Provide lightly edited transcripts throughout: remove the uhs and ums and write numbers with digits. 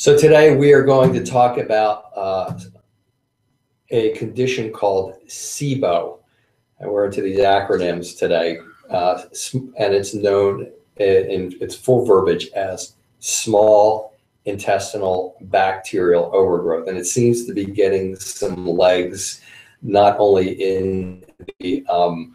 So today we are going to talk about a condition called SIBO. And we're into these acronyms today, and it's known in its full verbiage as small intestinal bacterial overgrowth. And it seems to be getting some legs, not only in the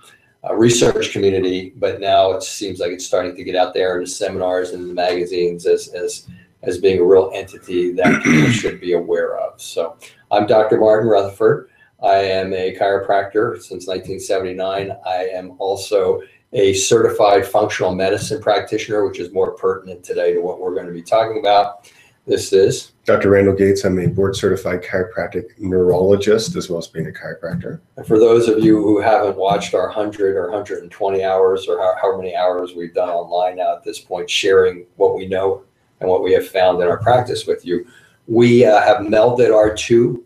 research community, but now it seems like it's starting to get out there in the seminars and the magazines as being a real entity that people should be aware of. So I'm Dr. Martin Rutherford. I am a chiropractor since 1979. I am also a certified functional medicine practitioner, which is more pertinent today to what we're going to be talking about. This is Dr. Randall Gates. I'm a board certified chiropractic neurologist as well as being a chiropractor. And for those of you who haven't watched our 100 or 120 hours or however many hours we've done online now at this point, sharing what we know and what we have found in our practice with you, we have melded our two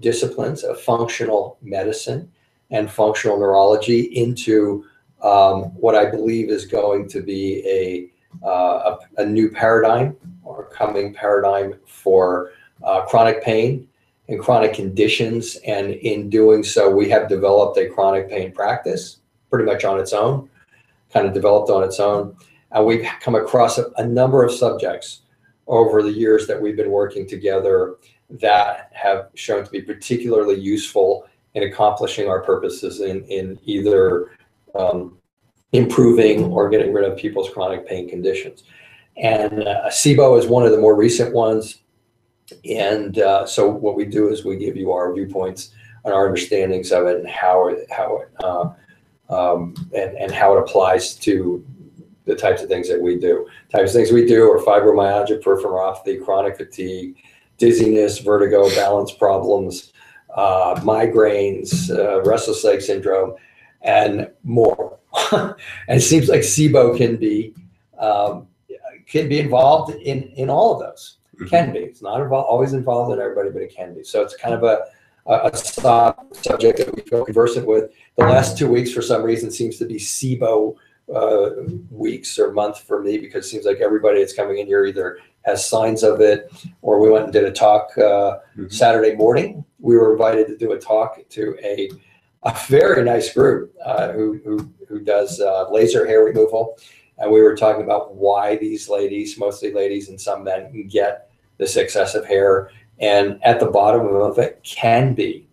disciplines of functional medicine and functional neurology into what I believe is going to be a new paradigm or coming paradigm for chronic pain and chronic conditions. And in doing so, we have developed a chronic pain practice pretty much on its own, kind of developed on its own. And we've come across a number of subjects over the years that we've been working together that have shown to be particularly useful in accomplishing our purposes in either improving or getting rid of people's chronic pain conditions. And SIBO is one of the more recent ones. And so what we do is we give you our viewpoints and our understandings of it and how it applies to the types of things that we do. Types of things we do are fibromyalgia, peripheral neuropathy, chronic fatigue, dizziness, vertigo, balance problems, migraines, restless leg syndrome, and more. And it seems like SIBO can be involved in all of those. It can be. It's not always involved in everybody, but it can be. So it's kind of a subject that we feel conversant with. The last 2 weeks, for some reason, seems to be SIBO weeks or month for me, because it seems like everybody that's coming in here either has signs of it, or we went and did a talk Saturday morning. We were invited to do a talk to a very nice group who does laser hair removal. And we were talking about why these ladies, mostly ladies and some men, get this excessive hair. And at the bottom of it can be,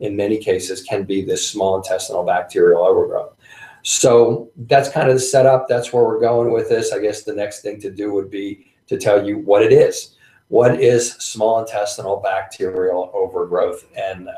in many cases, can be this small intestinal bacterial overgrowth. So that's kind of the setup. That's where we're going with this. I guess the next thing to do would be to tell you what it is. What is small intestinal bacterial overgrowth? And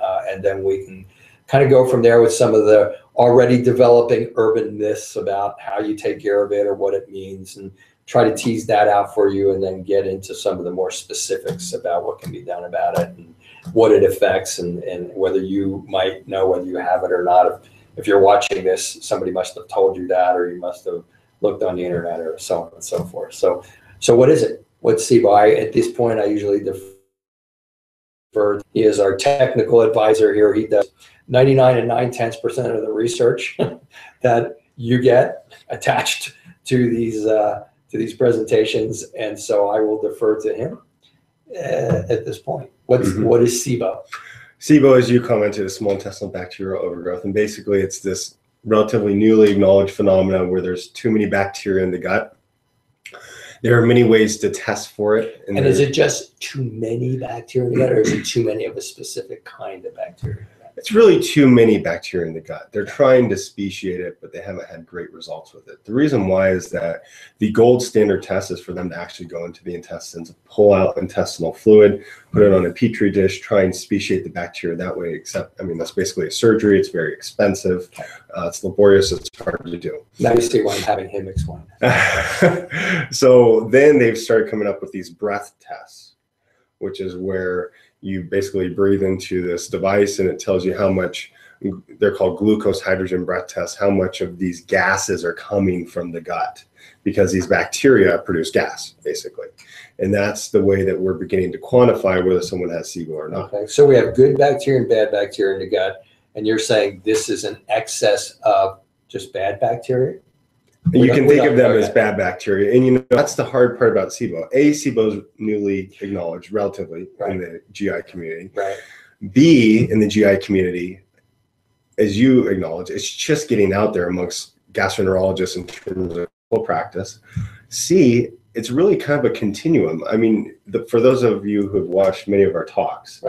then we can kind of go from there with some of the already developing urban myths about how you take care of it or what it means, and try to tease that out for you, and then get into some of the more specifics about what can be done about it and what it affects, and whether you might know whether you have it or not. If you're watching this, somebody must have told you that, or you must have looked on the internet, or so on and so forth. So what is it? What's SIBO? At this point, I usually defer. He is our technical advisor here. He does 99.9% of the research that you get attached to these presentations, and so I will defer to him at this point. What is SIBO? SIBO, as you commented, is small intestinal bacterial overgrowth, and basically it's this relatively newly acknowledged phenomenon where there's too many bacteria in the gut. There are many ways to test for it. And is it just too many bacteria in the gut, or is it too many of a specific kind of bacteria? It's really too many bacteria in the gut. They're trying to speciate it, but they haven't had great results with it. The reason why is that the gold standard test is for them to actually go into the intestines, pull out intestinal fluid, put it on a petri dish, try and speciate the bacteria that way. Except, I mean, that's basically a surgery. It's very expensive. It's laborious. It's hard to do. Now you see why I'm having him explain. So then they've started coming up with these breath tests, which is where you basically breathe into this device and it tells you how much, they're called glucose hydrogen breath tests, how much of these gases are coming from the gut, because these bacteria produce gas, basically. And that's the way that we're beginning to quantify whether someone has SIBO or not. Okay, so we have good bacteria and bad bacteria in the gut, and you're saying this is an excess of just bad bacteria? You can think of them as bad bacteria. And you know, that's the hard part about SIBO. A, SIBO is newly acknowledged relatively in the GI community. B, in the GI community, as you acknowledge, it's just getting out there amongst gastroenterologists in terms of full practice. C, it's really kind of a continuum. I mean, for those of you who have watched many of our talks,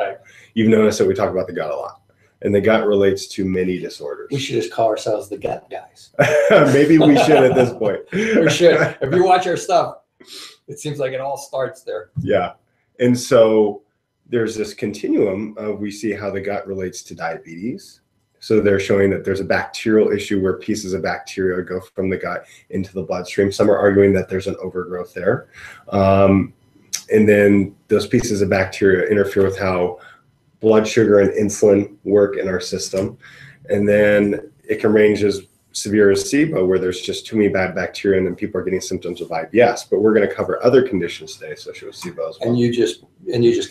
you've noticed that we talk about the gut a lot. And the gut relates to many disorders. We should just call ourselves the gut guys. Maybe we should at this point. We should. If you watch our stuff, it seems like it all starts there. Yeah. And so there's this continuum of we see how the gut relates to diabetes. So they're showing that there's a bacterial issue where pieces of bacteria go from the gut into the bloodstream. Some are arguing that there's an overgrowth there. And then those pieces of bacteria interfere with how blood sugar and insulin work in our system. And then it can range as severe as SIBO, where there's just too many bad bacteria and then people are getting symptoms of IBS. But we're going to cover other conditions today associated with SIBO as well. And you just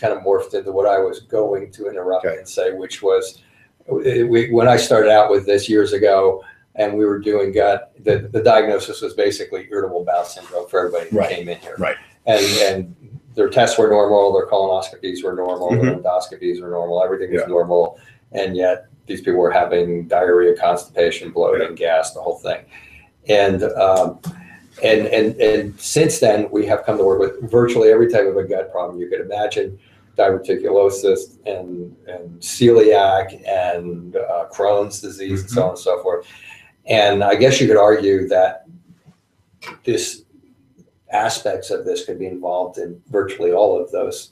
kind of morphed into what I was going to interrupt and say, which was when I started out with this years ago and we were doing gut, the diagnosis was basically irritable bowel syndrome for everybody who came in here. And their tests were normal, their colonoscopies were normal, their endoscopies were normal, everything was normal, and yet these people were having diarrhea, constipation, bloating, gas, the whole thing. And since then, we have come to work with virtually every type of a gut problem you could imagine, diverticulosis and celiac and Crohn's disease and so on and so forth. And I guess you could argue that this aspects of this could be involved in virtually all of those.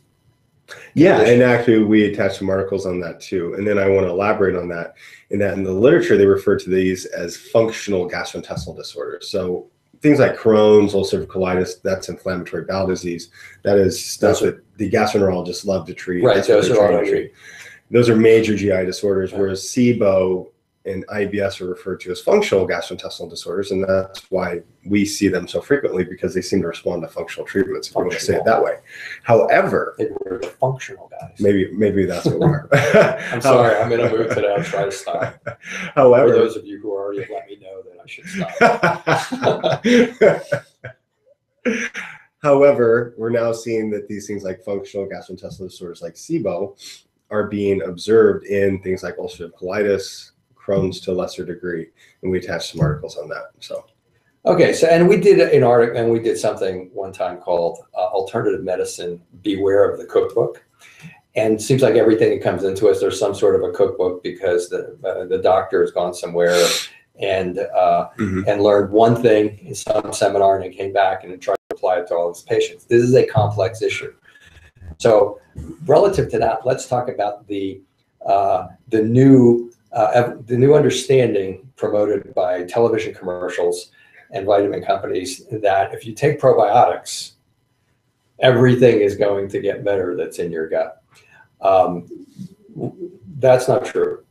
Yeah, and actually we attached some articles on that too. And then I want to elaborate on that in that in the literature, they refer to these as functional gastrointestinal disorders. So things like Crohn's, ulcerative colitis, that's inflammatory bowel disease. That is stuff that the gastroenterologists love to treat. Those are those are major GI disorders, whereas SIBO and IBS are referred to as functional gastrointestinal disorders, and that's why we see them so frequently because they seem to respond to functional treatments, if you want to say it that way. However, we're the functional guys. Maybe that's what we are. I'm sorry, I'm in a mood today. I'll try to stop. However, for those of you who already let me know that I should stop. However, we're now seeing that these things like functional gastrointestinal disorders like SIBO are being observed in things like ulcerative colitis, Crohn's to a lesser degree, and we attached some articles on that. So, okay, so and we did an article, and we did something one time called "Alternative Medicine: Beware of the Cookbook." And it seems like everything that comes into us, there's some sort of a cookbook because the doctor has gone somewhere and learned one thing in some seminar, and then came back and tried to apply it to all his patients. This is a complex issue. So, relative to that, let's talk about the new understanding promoted by television commercials and vitamin companies that if you take probiotics, everything is going to get better that's in your gut. That's not true.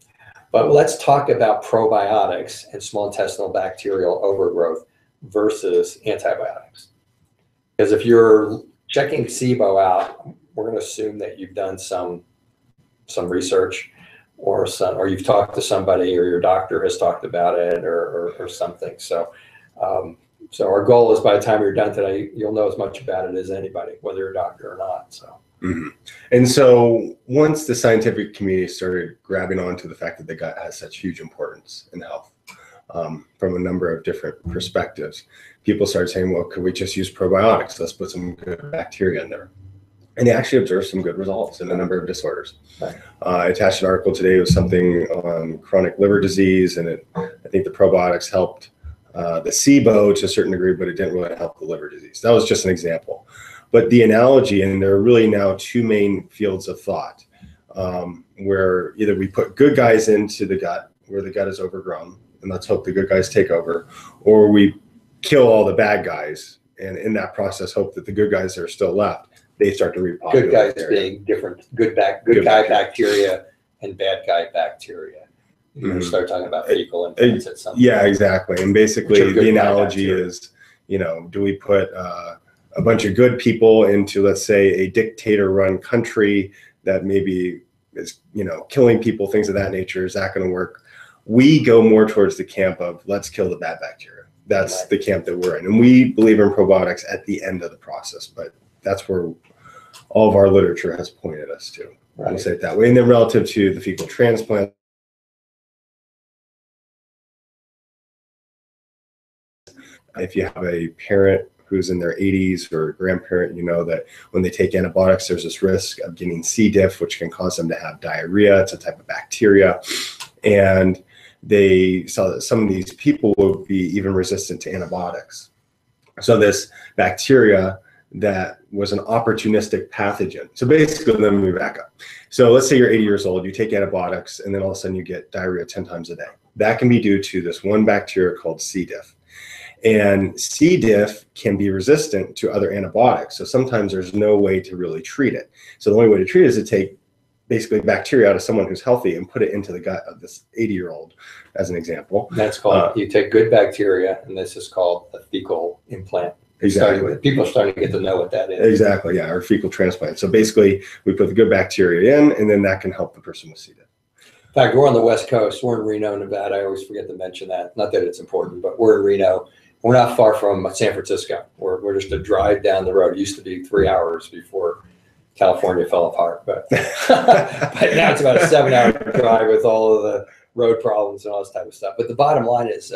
But let's talk about probiotics and small intestinal bacterial overgrowth versus antibiotics. Because if you're checking SIBO out, we're going to assume that you've done some research or you've talked to somebody, or your doctor has talked about it, or something. So, so our goal is by the time you're done today, you'll know as much about it as anybody, whether you're a doctor or not. So, and so once the scientific community started grabbing onto the fact that the gut has such huge importance in health, from a number of different perspectives, people started saying, "Well, could we just use probiotics? Let's put some good bacteria in there." And they actually observed some good results in a number of disorders. I attached an article today with something on chronic liver disease, and I think the probiotics helped the SIBO to a certain degree, but it didn't really help the liver disease. That was just an example. But the analogy, and there are really now two main fields of thought, where either we put good guys into the gut, where the gut is overgrown, and let's hope the good guys take over, or we kill all the bad guys, and in that process hope that the good guys are still left. They start to repopulate. Good guys being different, good guy bacteria and bad guy bacteria. You're going to start talking about fecal infants at some point. Yeah, exactly. And basically, the analogy is, you know, do we put a bunch of good people into, let's say, a dictator-run country that maybe is, you know, killing people, things of that nature? Is that going to work? We go more towards the camp of let's kill the bad bacteria. that's the camp that we're in. And we believe in probiotics at the end of the process, but that's where all of our literature has pointed us to. Right. We'll say it that way. And then relative to the fecal transplant, if you have a parent who's in their 80s or a grandparent, you know that when they take antibiotics, there's this risk of getting C. diff, which can cause them to have diarrhea. It's a type of bacteria. And they saw that some of these people would be even resistant to antibiotics. So this bacteria that was an opportunistic pathogen. So basically, let me back up. So let's say you're 80 years old, you take antibiotics, and then all of a sudden you get diarrhea 10 times a day. That can be due to this one bacteria called C. diff. And C. diff can be resistant to other antibiotics. So sometimes there's no way to really treat it. So the only way to treat it is to take basically bacteria out of someone who's healthy and put it into the gut of this 80-year-old, as an example. That's called, you take good bacteria, and this is called a fecal implant. Exactly. People are starting to get to know what that is. Exactly, yeah, or fecal transplant. So basically, we put the good bacteria in, and then that can help the person with C. diff. In fact, we're on the West Coast. We're in Reno, Nevada. I always forget to mention that. Not that it's important, but we're in Reno. We're not far from San Francisco. We're just a drive down the road. It used to be 3 hours before California fell apart, but, but now it's about a 7-hour drive with all of the road problems and all this type of stuff. But the bottom line is,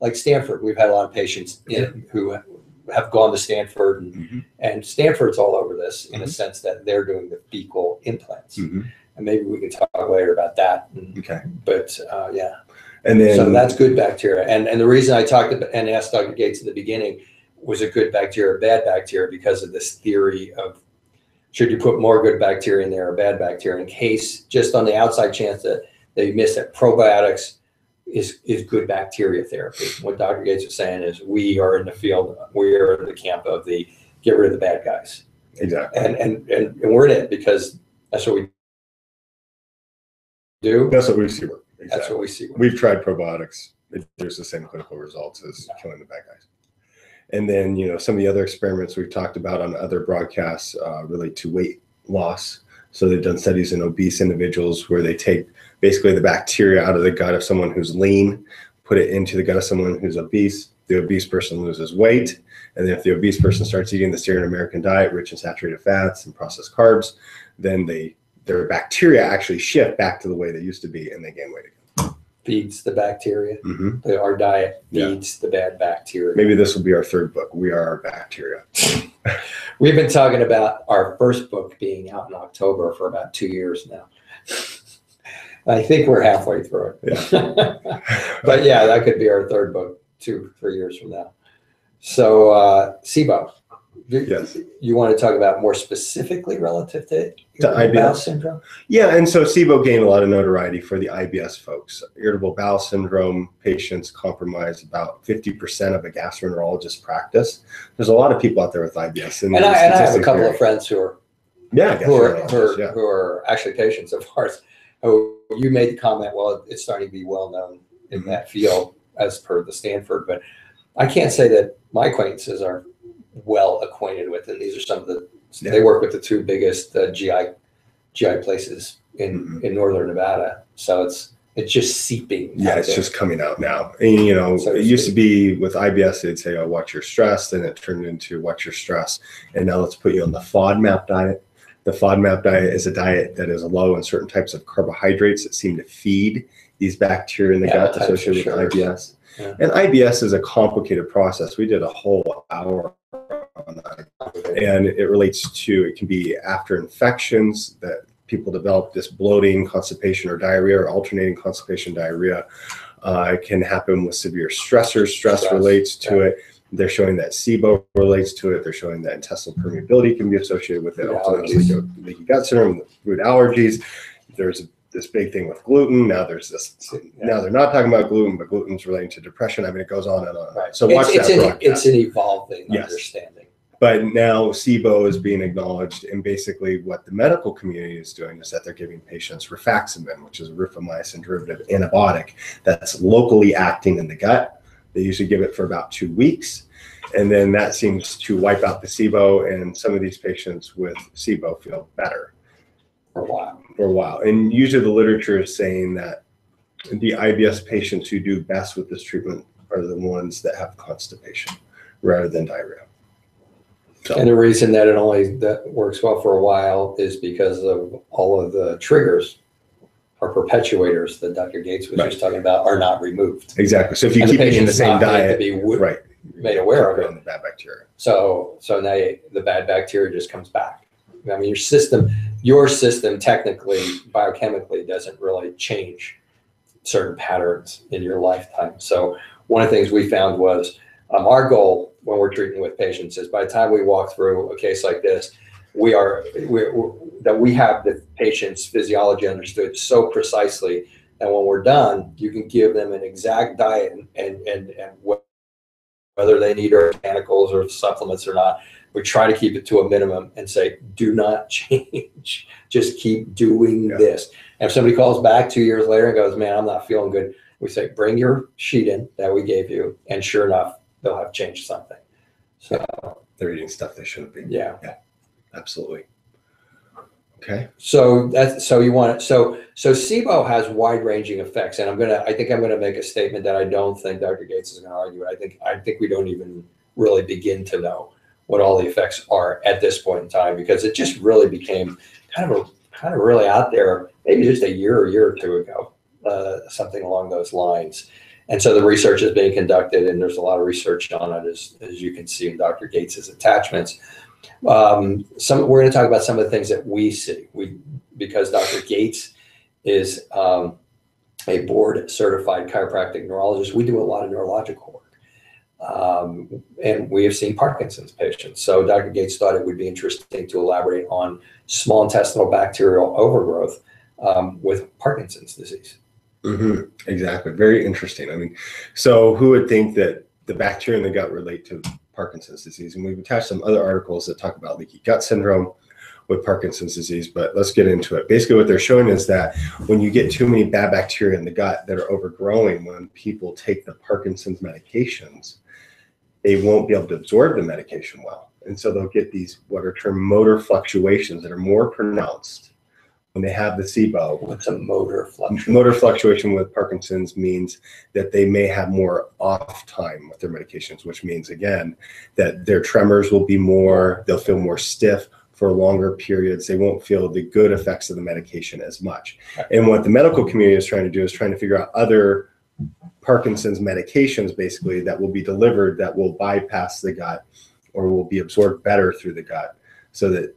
like Stanford, we've had a lot of patients who have gone to Stanford, and, and Stanford's all over this in a sense that they're doing the fecal implants. And maybe we can talk later about that. Okay. But yeah. And then, so that's good bacteria. And the reason I talked about, and asked Dr. Gates in the beginning, was it good bacteria or bad bacteria, because of this theory of should you put more good bacteria in there or bad bacteria, in case, just on the outside chance that they miss it. Probiotics is good bacteria therapy. What Dr. Gates was saying is we are in the field, we are in the camp of the get rid of the bad guys. Exactly. And we're in it because that's what we do. That's what we see. Exactly. That's what we see. We've tried probiotics. There's the same clinical results as killing the bad guys. And then, you know, some of the other experiments we've talked about on other broadcasts relate to weight loss. So they've done studies in obese individuals where they take basically the bacteria out of the gut of someone who's lean, put it into the gut of someone who's obese. The obese person loses weight. And then if the obese person starts eating the standard American diet, rich in saturated fats and processed carbs, then their bacteria actually shift back to the way they used to be, and they gain weight again. Feeds the bacteria. Our diet feeds the bad bacteria. Maybe this will be our third book, We Are Our Bacteria. We've been talking about our first book being out in October for about 2 years now. I think we're halfway through it. Yeah. But yeah, that could be our third book 2-3 years from now. So SIBO. Yes. You want to talk about more specifically relative to irritable bowel syndrome? Yeah, and so SIBO gained a lot of notoriety for the IBS folks. Irritable bowel syndrome patients comprise about 50% of a gastroenterologist practice. There's a lot of people out there with IBS. And I have a couple of friends who are, who are actually patients of ours. Oh, you made the comment, well, it's starting to be well known in that field as per the Stanford, but I can't say that my acquaintances are well acquainted with, and these are some of the they work with the two biggest GI places in in northern Nevada, so it's just seeping out. It's just coming out now, and you know, so it used to be with IBS they'd say, oh, watch your stress, then it turned into watch your stress, and now let's put you on the FODMAP diet. The FODMAP diet is a diet that is low in certain types of carbohydrates that seem to feed these bacteria in the gut associated with IBS. And IBS is a complicated process. We did a whole hour on that. And it relates to, it can be after infections that people develop this bloating, constipation, or diarrhea, or alternating constipation, diarrhea. It can happen with severe stressors. Stress relates to it. They're showing that SIBO relates to it. They're showing that intestinal permeability can be associated with it. Leaky gut syndrome, food allergies. There's this big thing with gluten. Now there's this. Now they're not talking about gluten, but gluten's relating to depression. I mean, it goes on and on. Right. So watch it's an evolving understanding. But now SIBO is being acknowledged, and basically what the medical community is doing is that they're giving patients Rifaximin, which is a rifamycin derivative antibiotic that's locally acting in the gut. They usually give it for about 2 weeks, and then that seems to wipe out the SIBO, and some of these patients with SIBO feel better for a while. And usually the literature is saying that the IBS patients who do best with this treatment are the ones that have constipation rather than diarrhea. So. And the reason that it only that works well for a while is because of all of the triggers or perpetuators that Dr. Gates was just talking about are not removed. Exactly. So if you keep eating the same diet, made aware of it, the bad bacteria. So now the bad bacteria just comes back. I mean, your system technically, biochemically, doesn't really change certain patterns in your lifetime. So one of the things we found was our goal when we're treating with patients is by the time we walk through a case like this, we have the patient's physiology understood so precisely that when we're done, you can give them an exact diet and whether they need organicals or supplements or not. We try to keep it to a minimum and say, do not change. Just keep doing this. And if somebody calls back 2 years later and goes, man, I'm not feeling good, we say, bring your sheet in that we gave you. And sure enough, they'll have changed something. So they're eating stuff they shouldn't be. Yeah. Yeah. Absolutely. Okay. So SIBO has wide-ranging effects, and I think I'm gonna make a statement that I don't think Dr. Gates is gonna argue. I think we don't even really begin to know what all the effects are at this point in time, because it just really became kind of really out there maybe just a year or two ago, something along those lines. And so the research is being conducted, and there's a lot of research on it, as you can see in Dr. Gates's attachments. We're going to talk about some of the things that we see, because Dr. Gates is a board-certified chiropractic neurologist. We do a lot of neurological work, and we have seen Parkinson's patients. So Dr. Gates thought it would be interesting to elaborate on small intestinal bacterial overgrowth with Parkinson's disease. Mm-hmm. Exactly. Very interesting. I mean, so who would think that the bacteria in the gut relate to Parkinson's disease? And we've attached some other articles that talk about leaky gut syndrome with Parkinson's disease, but let's get into it. Basically, what they're showing is that when you get too many bad bacteria in the gut that are overgrowing, when people take the Parkinson's medications, they won't be able to absorb the medication well. And so they'll get these what are termed motor fluctuations that are more pronounced when they have the SIBO. What's a motor fluctuation? Motor fluctuation with Parkinson's means that they may have more off time with their medications, which means, again, that their tremors will be more, they'll feel more stiff for longer periods. They won't feel the good effects of the medication as much. And what the medical community is trying to do is trying to figure out other Parkinson's medications, basically, that will be delivered that will bypass the gut or will be absorbed better through the gut so that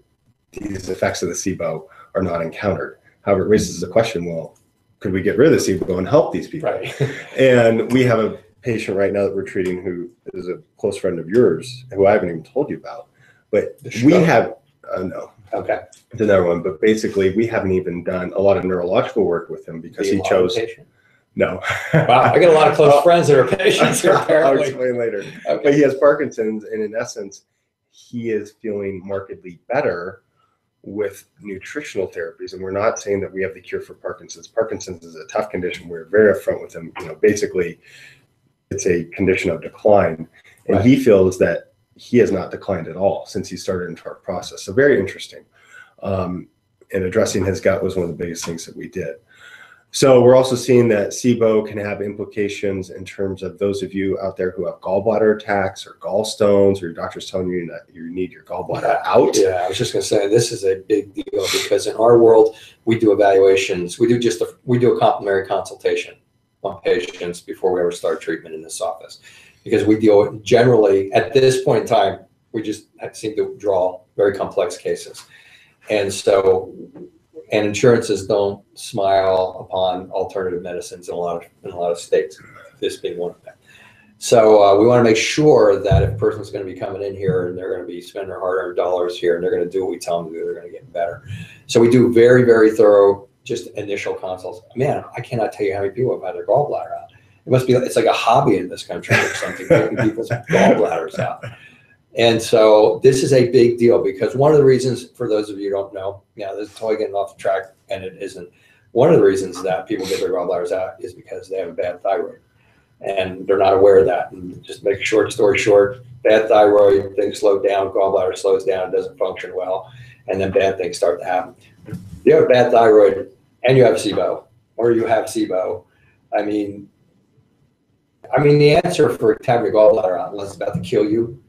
these effects of the SIBO are not encountered. However, it raises the question, well, could we get rid of the SIBO and help these people? Right. And we have a patient right now that we're treating who is a close friend of yours, who I haven't even told you about, but we have, no. Okay. It's another one, but basically we haven't even done a lot of neurological work with him because he chose. No. Wow, I get a lot of close friends that are patients. I'll explain later. Okay. But he has Parkinson's, and in essence, he is feeling markedly better with nutritional therapies. And we're not saying that we have the cure for Parkinson's. Parkinson's is a tough condition. We're very upfront with him. You know, basically it's a condition of decline. And he feels that he has not declined at all since he started into our process. So very interesting. And addressing his gut was one of the biggest things that we did. So we're also seeing that SIBO can have implications in terms of those of you out there who have gallbladder attacks or gallstones, or your doctor's telling you that you need your gallbladder out. Yeah, I was just going to say this is a big deal because in our world we do evaluations. We do a complimentary consultation on patients before we ever start treatment in this office, because we deal generally at this point in time we just seem to draw very complex cases, and so. And insurances don't smile upon alternative medicines in a lot of states, this being one of them. So we want to make sure that if a person's going to be coming in here and they're going to be spending their hard-earned dollars here and they're going to do what we tell them to do, they're going to get better. So we do very, very thorough, just initial consults. Man, I cannot tell you how many people have had their gallbladder out. It must be, it's like a hobby in this country or something, taking people's gallbladders out. And so this is a big deal because one of the reasons, for those of you who don't know, now this is totally getting off the track and it isn't. One of the reasons that people get their gallbladders out is because they have a bad thyroid and they're not aware of that. And just to make a short story short, bad thyroid, things slow down, gallbladder slows down, it doesn't function well, and then bad things start to happen. If you have a bad thyroid and you have SIBO, I mean, I mean, the answer for having your gallbladder out, unless it's about to kill you,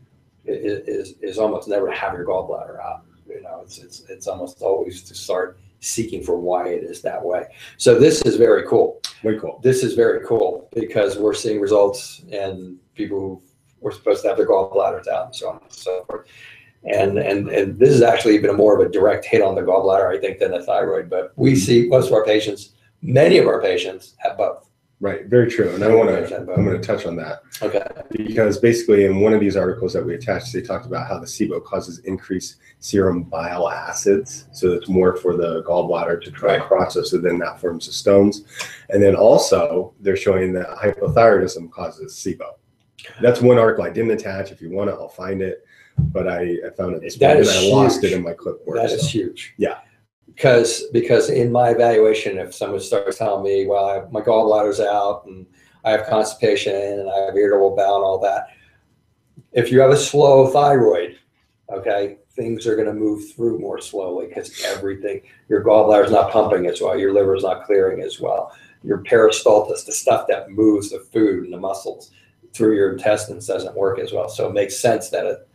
is almost never to have your gallbladder out. You know, it's almost always to start seeking for why it is that way. So this is very cool. Very cool. This is very cool because we're seeing results in people who were supposed to have their gallbladders out and so on and so forth. And this is actually even more of a direct hit on the gallbladder, I think, than the thyroid. But we see most of our patients, many of our patients have both. Right, very true. And I'm going to touch on that. Okay. Because basically in one of these articles that we attached, they talked about how the SIBO causes increased serum bile acids. So it's more for the gallbladder to try to process, so then that forms the stones. And then also they're showing that hypothyroidism causes SIBO. That's one article I didn't attach. If you want it, I'll find it. But I found it this morning and I lost it in my clipboard. That is huge. Yeah. Because in my evaluation, if someone starts telling me, well, my gallbladder's out and I have constipation and I have irritable bowel and all that, if you have a slow thyroid, okay, things are going to move through more slowly because everything, your gallbladder's not pumping as well, your liver's not clearing as well, your peristalsis, the stuff that moves the food and the muscles through your intestines doesn't work as well. So it makes sense that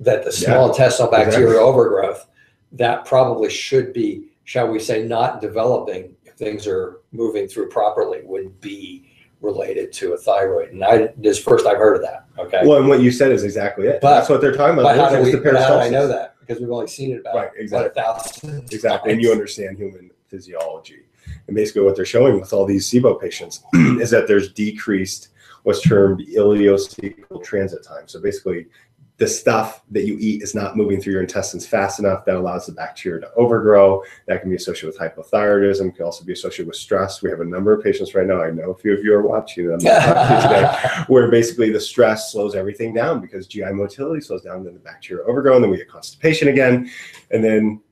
the small intestinal bacterial overgrowth, that probably should be, shall we say, not developing if things are moving through properly, would be related to a thyroid. And this is first I've heard of that. Okay. Well, and what you said is exactly it. But that's what they're talking about. How do I know that? Because we've only seen it about a thousand times. And you understand human physiology. And basically what they're showing with all these SIBO patients is that there's decreased what's termed ileocecal transit time. So basically the stuff that you eat is not moving through your intestines fast enough. That allows the bacteria to overgrow. That can be associated with hypothyroidism. It can also be associated with stress. We have a number of patients right now. I know a few of you are watching them today, where basically the stress slows everything down because GI motility slows down. Then the bacteria overgrow, and then we get constipation again. And then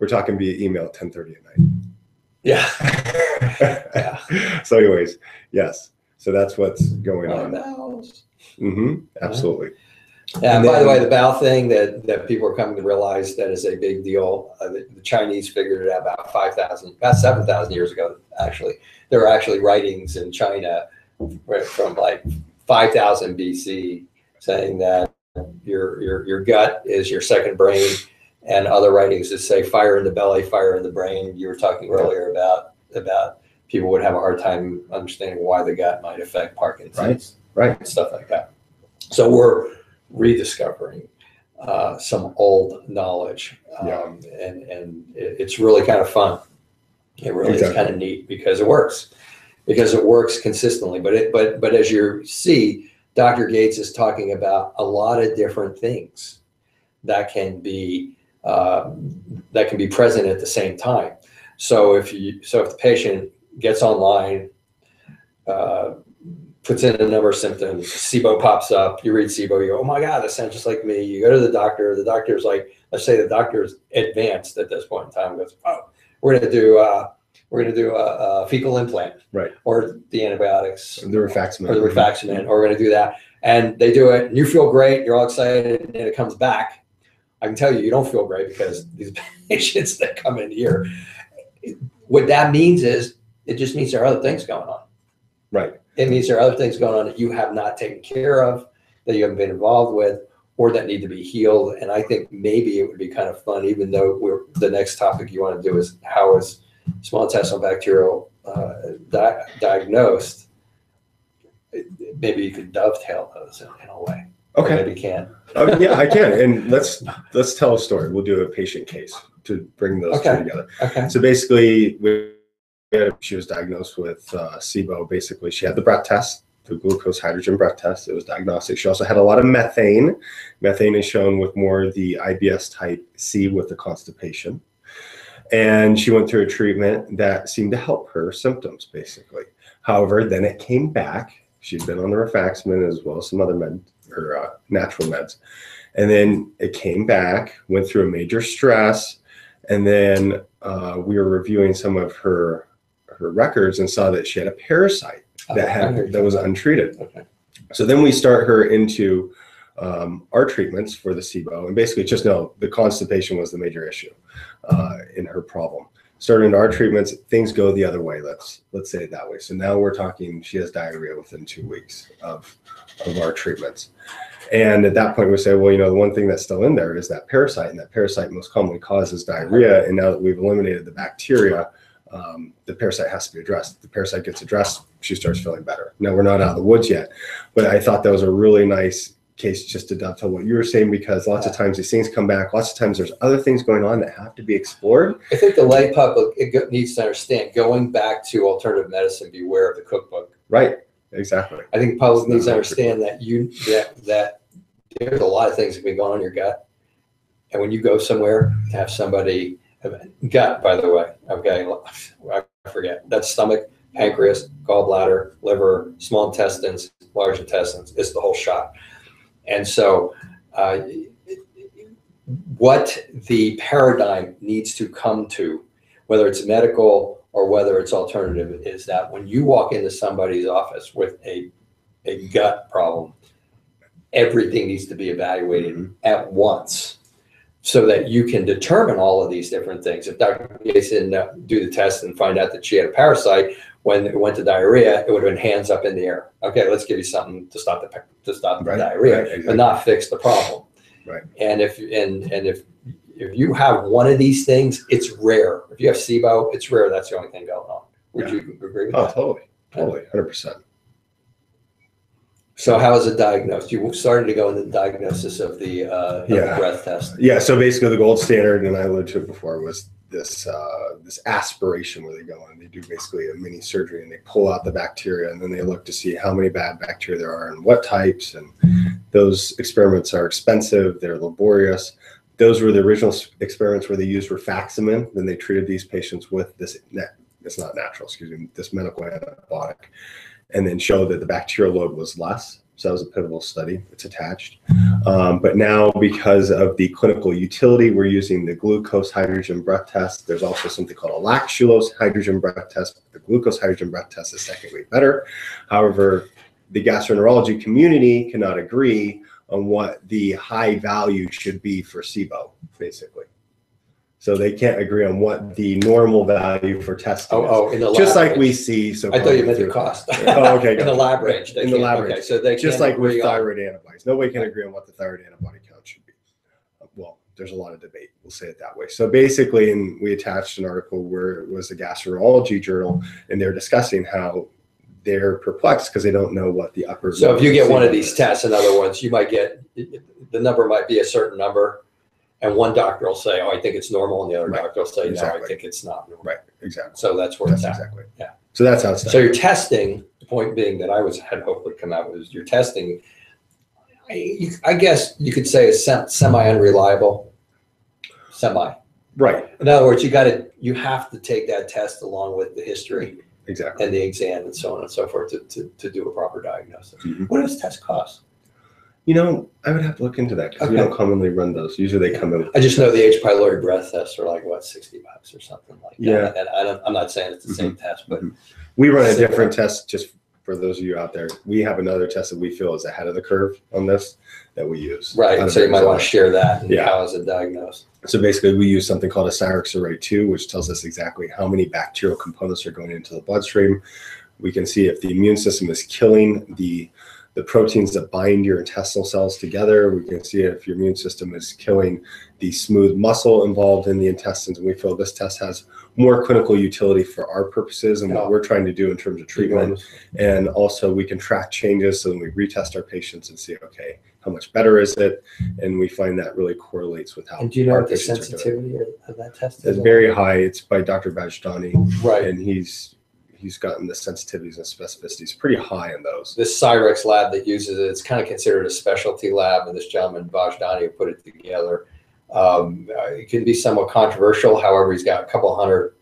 we're talking via email at 10:30 at night. Yeah. So, anyways, yes. So that's what's going on. Mm-hmm. Absolutely. And by the way, the bowel thing that people are coming to realize that is a big deal. The Chinese figured it out about 7,000 years ago, actually. There are actually writings in China from like 5,000 BC saying that your gut is your second brain, and other writings that say fire in the belly, fire in the brain. You were talking earlier about people would have a hard time understanding why the gut might affect Parkinson's, right? Stuff like that. So we're rediscovering some old knowledge, and it's really kind of fun. It really is kind of neat because it works, consistently. But as you see, Dr. Gates is talking about a lot of different things that can be present at the same time. So if the patient gets online, puts in a number of symptoms, SIBO pops up, you read SIBO, you go, oh my God, that sounds just like me. You go to the doctor's like, let's say the doctor's advanced at this point in time, goes, oh, we're gonna do a fecal implant. Right. Or the antibiotics. Or the Rifaximin. Or we're gonna do that. And they do it, and you feel great, you're all excited, and it comes back. I can tell you, you don't feel great because these patients that come in here, what that means is, it just means there are other things going on. Right. It means there are other things going on that you have not taken care of, that you haven't been involved with, or that need to be healed. And I think maybe it would be kind of fun, even though the next topic you want to do is how is small intestinal bacterial diagnosed. Maybe you could dovetail those in a way. Okay. Or maybe you can. Yeah, I can. And let's tell a story. We'll do a patient case to bring those two together. Okay. So basically, she was diagnosed with SIBO. Basically, she had the breath test, the glucose hydrogen breath test. It was diagnostic. She also had a lot of methane. Methane is shown with more of the IBS type C with the constipation. And she went through a treatment that seemed to help her symptoms, basically. However, then it came back. She'd been on the Rifaximin as well as some other natural meds. And then it came back, went through a major stress. And then we were reviewing some of her records and saw that she had a parasite that was untreated. Okay. So then we start her into our treatments for the SIBO, and basically just know the constipation was the major issue in her problem. started our treatments, things go the other way. Let's say it that way. So now we're talking, she has diarrhea within 2 weeks of our treatments. And at that point we say, well, you know, the one thing that's still in there is that parasite, and that parasite most commonly causes diarrhea. And now that we've eliminated the bacteria, the parasite has to be addressed. The parasite gets addressed, she starts feeling better. Now we're not out of the woods yet, but I thought that was a really nice case just to dovetail what you were saying, because lots of times these things come back. Lots of times there's other things going on that have to be explored. I think the lay public needs to understand, going back to alternative medicine, beware of the cookbook. Right. Exactly. I think the public needs to understand that that there's a lot of things that can be going on in your gut, and when you go somewhere, have somebody gut. By the way, I've got, I forget, that's stomach, pancreas, gallbladder, liver, small intestines, large intestines. It's the whole shot. And so, what the paradigm needs to come to, whether it's medical or whether it's alternative, is that when you walk into somebody's office with a gut problem, everything needs to be evaluated mm-hmm. at once, so that you can determine all of these different things. If Dr. Gates didn't do the test and find out that she had a parasite, when it went to diarrhea, it would have been hands up in the air. Okay, let's give you something to stop the diarrhea, right, exactly. But not fix the problem. Right. And if you have one of these things, it's rare. If you have SIBO, it's rare. That's the only thing going on. Would you agree with that? Oh, totally, 100%. So how is it diagnosed? You started to go into the diagnosis of the breath test. Yeah. So basically, the gold standard, and I alluded to it before, was this aspiration where they go and they do basically a mini surgery and they pull out the bacteria, and then they look to see how many bad bacteria there are and what types. And those experiments are expensive. They're laborious. Those were the original experiments where they used rifaximin. Then they treated these patients with this, it's not natural, excuse me, this medical antibiotic, and then showed that the bacterial load was less. So that was a pivotal study. It's attached. But now, because of the clinical utility, we're using the glucose hydrogen breath test. There's also something called a lactulose hydrogen breath test. The glucose hydrogen breath test is technically better. However, the gastroenterology community cannot agree on what the high value should be for SIBO, basically. So they can't agree on what the normal value for testing is. In the lab just range. Like we see. So I thought you meant the cost. Oh, okay. In the lab range. In the lab range. Okay, so they just like with thyroid antibodies. Nobody can agree on what the thyroid antibody count should be. Well, there's a lot of debate. We'll say it that way. So basically, and we attached an article where it was a gastroenterology journal, and they're discussing how they're perplexed because they don't know what the upper. So if you get one of these tests and other ones, you might get, the number might be a certain number, and one doctor will say, oh, I think it's normal. And the other doctor will say, no, I think it's not normal. Right, exactly. So that's where it's at. Exactly. Yeah. So that's how it's done. So you're testing, the point being that I had hoped would come out was, you're testing, I guess you could say it's semi-unreliable, semi. Right. In other words, you have to take that test along with the history. Exactly. And the exam and so on and so forth to do a proper diagnosis. Mm-hmm. What does test cost? You know, I would have to look into that because we don't commonly run those. Usually they come in. I just know the H. pylori breath tests are like, what, $60 or something like that. And I'm not saying it's the same test, but. We run a different test, just for those of you out there. We have another test that we feel is ahead of the curve on this that we use. Right, so you might want to share that. And how is it diagnosed? So basically, we use something called a Cyrex Array 2, which tells us exactly how many bacterial components are going into the bloodstream. We can see if the immune system is killing the proteins that bind your intestinal cells together. We can see if your immune system is killing the smooth muscle involved in the intestines. And we feel this test has more clinical utility for our purposes and what we're trying to do in terms of treatment. And also, we can track changes, so then we retest our patients and see, okay, how much better is it? And we find that really correlates with how. And do you know what the sensitivity of that test is? It's very high. It's by Dr. Vajdani. Right. And he's gotten the sensitivities and specificities pretty high in those. This Cyrex lab that uses it, it's kind of considered a specialty lab, and this gentleman Vajdani who put it together. It can be somewhat controversial. However, he's got a couple hundred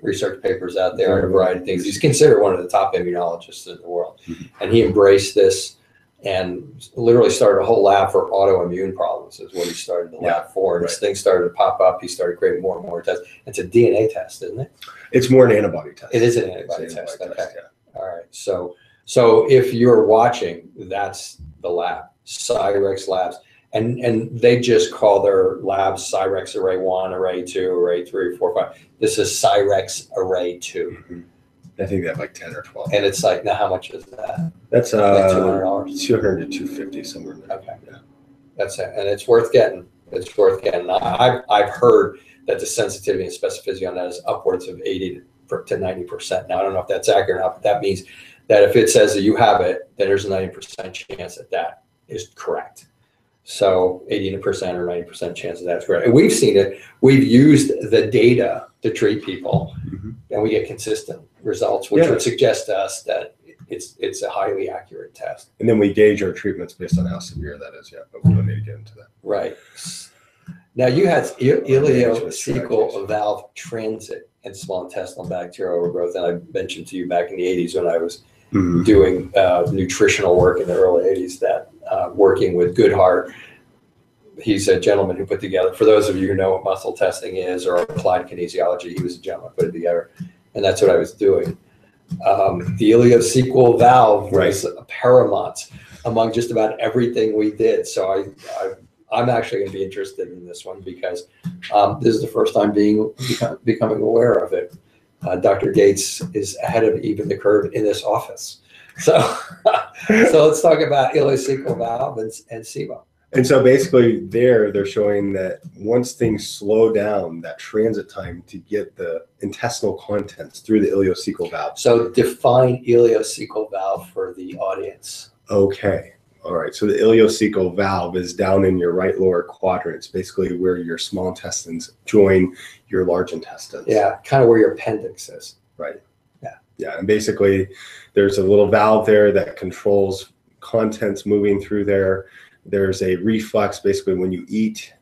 research papers out there and a variety of things. He's considered one of the top immunologists in the world, and he embraced this and literally started a whole lab for autoimmune problems is what he started the lab for. And this thing started to pop up. He started creating more and more tests. It's a DNA test, isn't it? It's more an antibody test. It is an antibody test. Okay. Yeah. All right. So if you're watching, that's the lab, Cyrex Labs. And they just call their labs Cyrex Array 1, Array 2, Array 3, 4, 5. This is Cyrex Array 2. Mm-hmm. I think they have like 10 or 12. And it's like, now how much is that? That's $200 to $250, somewhere in there. Okay. Yeah. That's it. And it's worth getting. It's worth getting. I've heard that the sensitivity and specificity on that is upwards of 80 to 90%. Now, I don't know if that's accurate or not, but that means that if it says that you have it, then there's a 90% chance that that is correct. So 80% or 90% chance of that's correct. And we've seen it. We've used the data to treat people, mm-hmm. and we get consistent results, which would suggest to us that it's a highly accurate test. And then we gauge our treatments based on how severe that is, but we don't need to get into that. Right. Now, you had ileocecal valve transit and small intestinal bacterial overgrowth, and I mentioned to you back in the 80s when I was mm-hmm. doing nutritional work in the early 80s that working with Goodhart. He's a gentleman who put together, for those of you who know what muscle testing is or applied kinesiology, he was a gentleman who put it together, and that's what I was doing. The ileocecal valve was paramount among just about everything we did. So I'm actually going to be interested in this one because this is the first time becoming aware of it. Dr. Gates is ahead of even the curve in this office. So let's talk about ileocecal valve and SIBO. And so basically they're showing that once things slow down, that transit time to get the intestinal contents through the ileocecal valve. So define ileocecal valve for the audience. Okay. All right. So the ileocecal valve is down in your right lower quadrant. It's basically where your small intestines join your large intestines. Yeah. Kind of where your appendix is. Right. Yeah. Yeah. And basically there's a little valve there that controls contents moving through there. There's a reflux basically when you eat.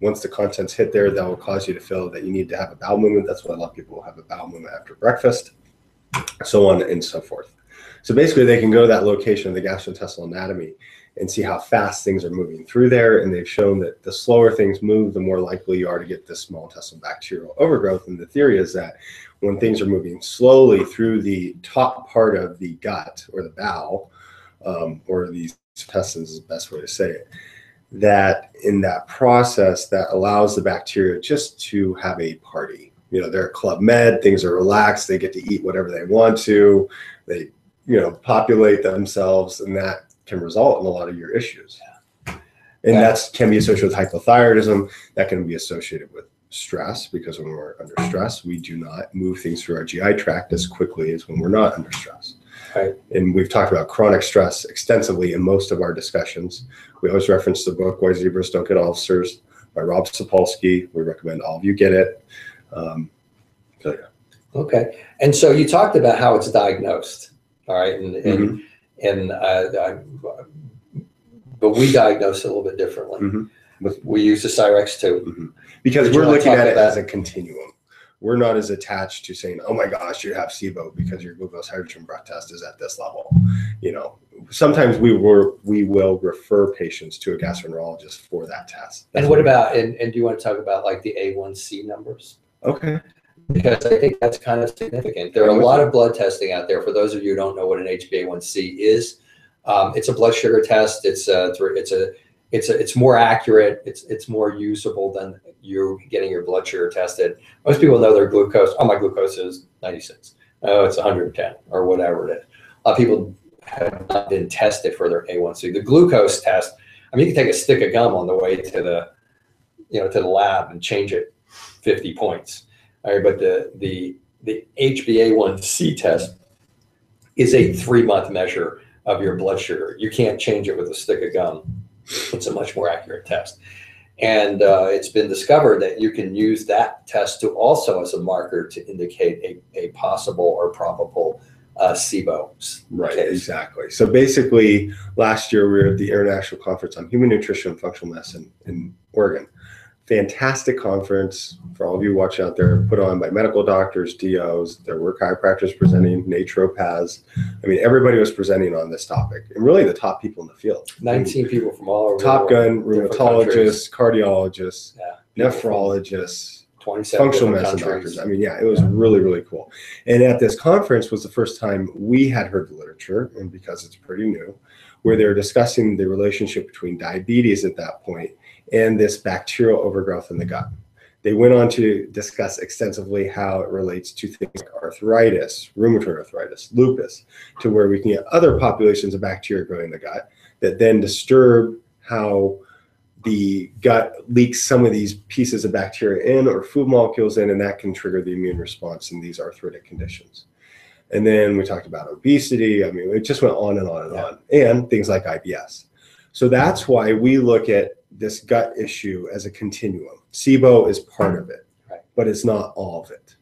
Once the contents hit there, that will cause you to feel that you need to have a bowel movement. That's why a lot of people will have a bowel movement after breakfast, so on and so forth. So basically they can go to that location of the gastrointestinal anatomy and see how fast things are moving through there. And they've shown that the slower things move, the more likely you are to get this small intestinal bacterial overgrowth. And the theory is that when things are moving slowly through the top part of the gut or the bowel, or these intestines is the best way to say it, that in that process that allows the bacteria just to have a party. You know, they're Club Med, things are relaxed, they get to eat whatever they want to, they populate themselves, and that can result in a lot of your issues. And that can be associated with hypothyroidism, that can be associated with stress, because when we're under stress, we do not move things through our GI tract as quickly as when we're not under stress. Right. And we've talked about chronic stress extensively in most of our discussions. We always reference the book, Why Zebras Don't Get Ulcers by Rob Sapolsky. We recommend all of you get it. Okay. And so you talked about how it's diagnosed. All right. But we diagnose it a little bit differently. Mm-hmm. We use the Cyrex too. Mm-hmm. Because we're looking at it as a continuum. We're not as attached to saying, oh my gosh, you have SIBO because your glucose hydrogen breath test is at this level. You know, sometimes we will refer patients to a gastroenterologist for that test. That's and what about, and do you want to talk about like the A1C numbers? Okay. Because I think that's kind of significant. There are a lot of blood testing out there. For those of you who don't know what an HbA1C is, it's a blood sugar test. It's more accurate. It's more usable than you getting your blood sugar tested. Most people know their glucose. Oh, my glucose is 96. Oh, it's 110 or whatever it is. A lot of people have not been tested for their A1C. The glucose test. I mean, you can take a stick of gum on the way to the, to the lab and change it 50 points. All right, but the HbA1c test is a 3-month measure of your blood sugar. You can't change it with a stick of gum. It's a much more accurate test. And it's been discovered that you can use that test to also as a marker to indicate a possible or probable SIBO. Right, case. Exactly. So basically last year we were at the International Conference on Human Nutrition and Functional Medicine in Oregon. Fantastic conference for all of you watching out there, put on by medical doctors, DOs. There were chiropractors presenting, naturopaths. I mean, everybody was presenting on this topic, and really the top people in the field. 19 people from all over. Top gun, rheumatologists, cardiologists, nephrologists, 27 functional medicine doctors. I mean, it was really, really cool. And at this conference was the first time we had heard the literature, and because it's pretty new, where they were discussing the relationship between diabetes at that point and this bacterial overgrowth in the gut. They went on to discuss extensively how it relates to things like arthritis, rheumatoid arthritis, lupus, to where we can get other populations of bacteria growing in the gut that then disturb how the gut leaks some of these pieces of bacteria in or food molecules in, and that can trigger the immune response in these arthritic conditions. And then we talked about obesity. I mean, it just went on and on and on, and things like IBS. So that's why we look at this gut issue as a continuum. SIBO is part of it, but it's not all of it.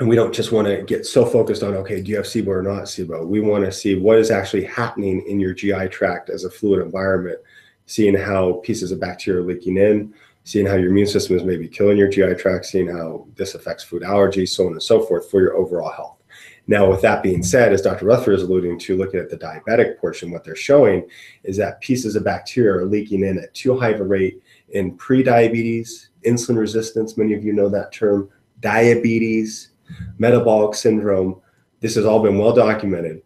And we don't just want to get so focused on, okay, do you have SIBO or not SIBO? We want to see what is actually happening in your GI tract as a fluid environment, seeing how pieces of bacteria are leaking in, seeing how your immune system is maybe killing your GI tract, seeing how this affects food allergies, so on and so forth, for your overall health. Now, with that being said, as Dr. Rutherford is alluding to, looking at the diabetic portion, what they're showing is that pieces of bacteria are leaking in at too high of a rate in pre-diabetes, insulin resistance, many of you know that term, diabetes, metabolic syndrome. This has all been well documented.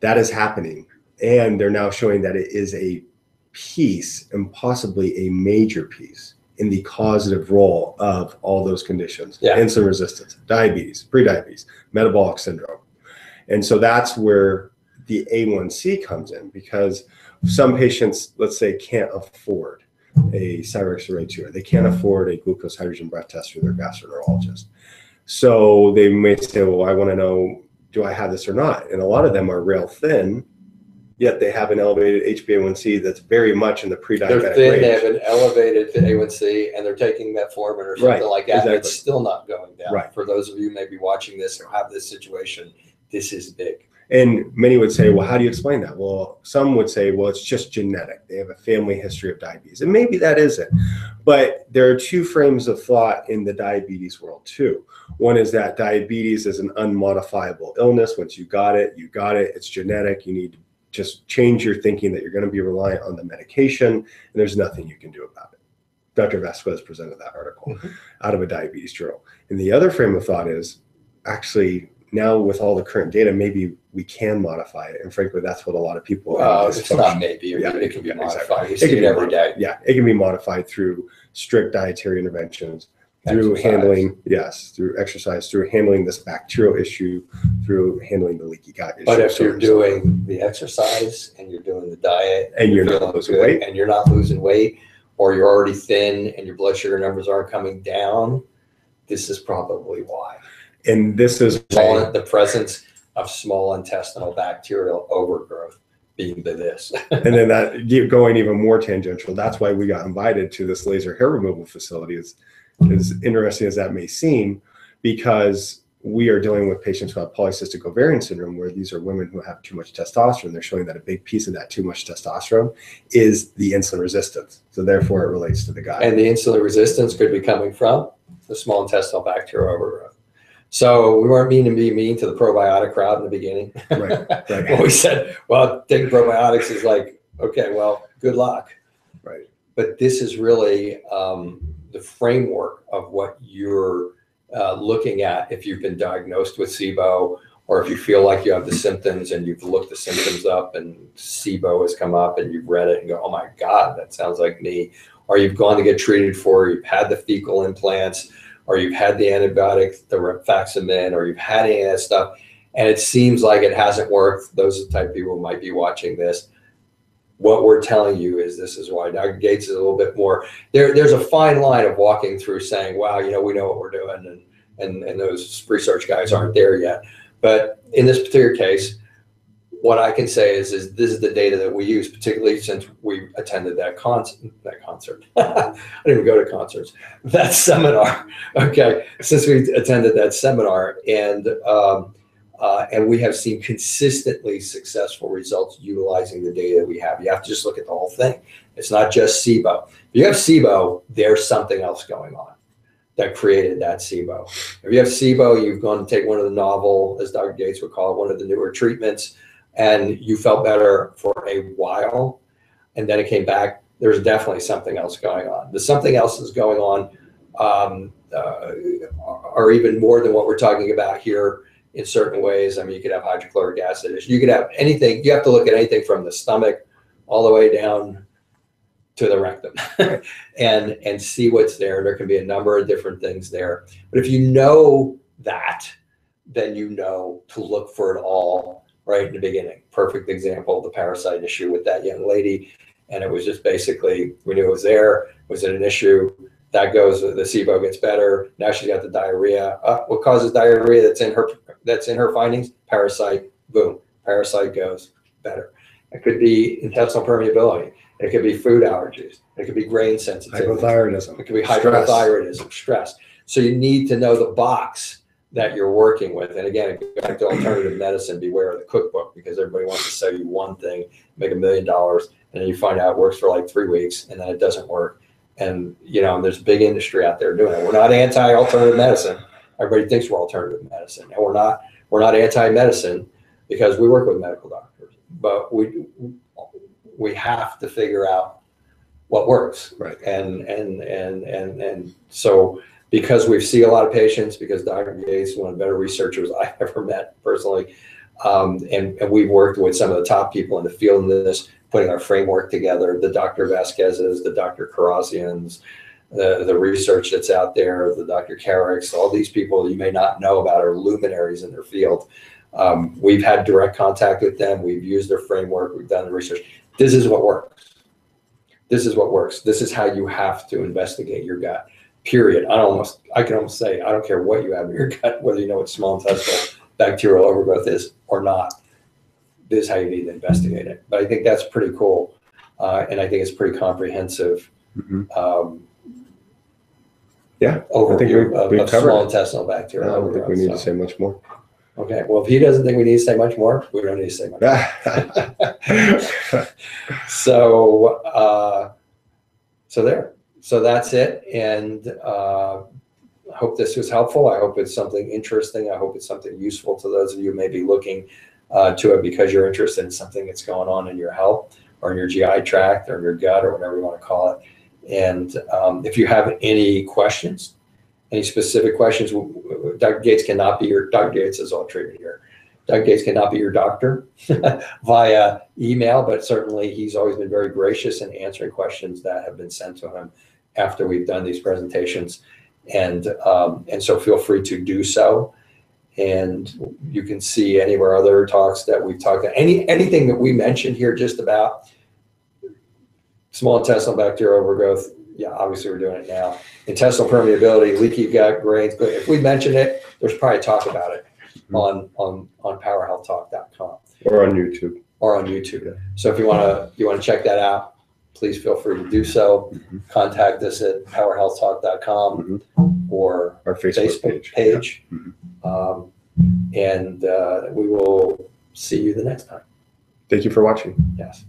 That is happening. And they're now showing that it is a piece, and possibly a major piece, in the causative role of all those conditions. Insulin resistance, diabetes, pre-diabetes, metabolic syndrome. And so that's where the A1C comes in, because some patients, let's say, can't afford a Cyrex Array 2, or they can't afford a glucose hydrogen breath test from their gastroenterologist. So they may say, well, I want to know, do I have this or not? And a lot of them are rail thin, yet they have an elevated HbA1C that's very much in the pre-diabetic range. They have an elevated A1C, and they're taking metformin or something like that. Exactly. It's still not going down. For those of you maybe watching this or have this situation, this is big. And many would say, well, how do you explain that? Well, some would say, well, it's just genetic. They have a family history of diabetes. And maybe that is it. But there are two frames of thought in the diabetes world, too. One is that diabetes is an unmodifiable illness. Once you got it, you got it. It's genetic. You need to just change your thinking that you're going to be reliant on the medication, and there's nothing you can do about it. Dr. Vasquez presented that article out of a diabetes journal. And the other frame of thought is, actually, now with all the current data, maybe we can modify it. And frankly, that's what a lot of people are. It's not maybe. It can be modified. You see it every day. Yeah, it can be modified through strict dietary interventions, through handling, through exercise, through handling this bacterial issue, through handling the leaky gut issue. But if you're doing the exercise and you're doing the diet and you're not losing weight, or you're already thin and your blood sugar numbers aren't coming down, this is probably why. And this is why the presence of small intestinal bacterial overgrowth. And then that going even more tangential, that's why we got invited to this laser hair removal facility. As interesting as that may seem, because we are dealing with patients who have polycystic ovarian syndrome, where these are women who have too much testosterone. They're showing that a big piece of that too much testosterone is the insulin resistance. So therefore it relates to the gut. And the insulin resistance could be coming from the small intestinal bacterial overgrowth. So we weren't mean to be mean to the probiotic crowd in the beginning. When we said, well, taking probiotics is like, okay, well, good luck. But this is really the framework of what you're looking at if you've been diagnosed with SIBO, or if you feel like you have the symptoms and you've looked the symptoms up and SIBO has come up and you've read it and go, oh my God, that sounds like me. Or you've gone to get treated for, you've had the fecal implants, or you've had the antibiotics, the Rifaximin, or you've had any of that stuff, and it seems like it hasn't worked. Those are the type of people who might be watching this. What we're telling you is this is why. Dr. Gates is a little bit more, there's a fine line of walking through saying, wow, you know, we know what we're doing, and those research guys aren't there yet. But in this particular case, what I can say is this is the data that we use, particularly since we attended that concert. I didn't even go to concerts. That seminar, okay, since we attended that seminar, and we have seen consistently successful results utilizing the data that we have. You have to just look at the whole thing. It's not just SIBO. If you have SIBO, there's something else going on that created that SIBO. If you have SIBO, you've gone to take one of the novel, as Dr. Gates would call it, one of the newer treatments, and you felt better for a while, and then it came back, there's definitely something else going on. The something else is going on, or even more than what we're talking about here in certain ways. I mean, you could have hydrochloric acid issues. You could have anything. You have to look at anything from the stomach all the way down to the rectum and see what's there. There can be a number of different things there. But if you know that, then you know to look for it all right in the beginning. Perfect example of the parasite issue with that young lady. And it was just basically, we knew it was there. Was it an issue? That goes, the SIBO gets better. Now she's got the diarrhea. What causes diarrhea that's in her findings? Parasite, boom. Parasite goes better. It could be intestinal permeability. It could be food allergies. It could be grain sensitivity. Hypothyroidism. It could be hypothyroidism, stress. So you need to know the box that you're working with. And again, back to alternative medicine, beware of the cookbook, because everybody wants to sell you one thing, make $1 million, and then you find out it works for like 3 weeks, and then it doesn't work. And you know, there's a big industry out there doing it. We're not anti-alternative medicine. Everybody thinks we're alternative medicine, and we're not anti-medicine, because we work with medical doctors. But we have to figure out what works. Right. And so, because we see a lot of patients, because Dr. Gates is one of the better researchers I ever met personally, and we've worked with some of the top people in the field in this, putting our framework together, the Dr. Vasquez's, the Dr. Karazian's, the research that's out there, the Dr. Carrick's, all these people you may not know about are luminaries in their field. We've had direct contact with them. We've used their framework. We've done the research. This is what works. This is what works. This is how you have to investigate your gut, period. I can almost say, I don't care what you have in your gut, whether you know what small intestinal bacterial overgrowth is or not. This is how you need to investigate it. But I think that's pretty cool. And I think it's pretty comprehensive. Mm-hmm. Overview of small intestinal bacteria. I don't think we need to say much more. Okay. Well, if he doesn't think we need to say much more, we don't need to say much more. So there. So that's it. And I hope this was helpful. I hope it's something interesting. I hope it's something useful to those of you who may be looking to it because you're interested in something that's going on in your health or in your GI tract or in your gut or whatever you want to call it. And if you have any questions, any specific questions, Dr. Gates cannot be your, Dr. Gates is all treated here. Dr. Gates cannot be your doctor via email, but certainly he's always been very gracious in answering questions that have been sent to him after we've done these presentations. And so feel free to do so. And you can see any of our other talks that we've talked about, anything that we mentioned here just about small intestinal bacterial overgrowth. Yeah, obviously we're doing it now. Intestinal permeability, leaky gut, grains. If we mention it, there's probably talk about it on PowerHealthTalk.com or on YouTube. Yeah. So if you want to check that out, please feel free to do so. Mm-hmm. Contact us at PowerHealthTalk.com mm-hmm. or our Facebook page. Yeah. Mm-hmm. And we will see you the next time. Thank you for watching. Yes.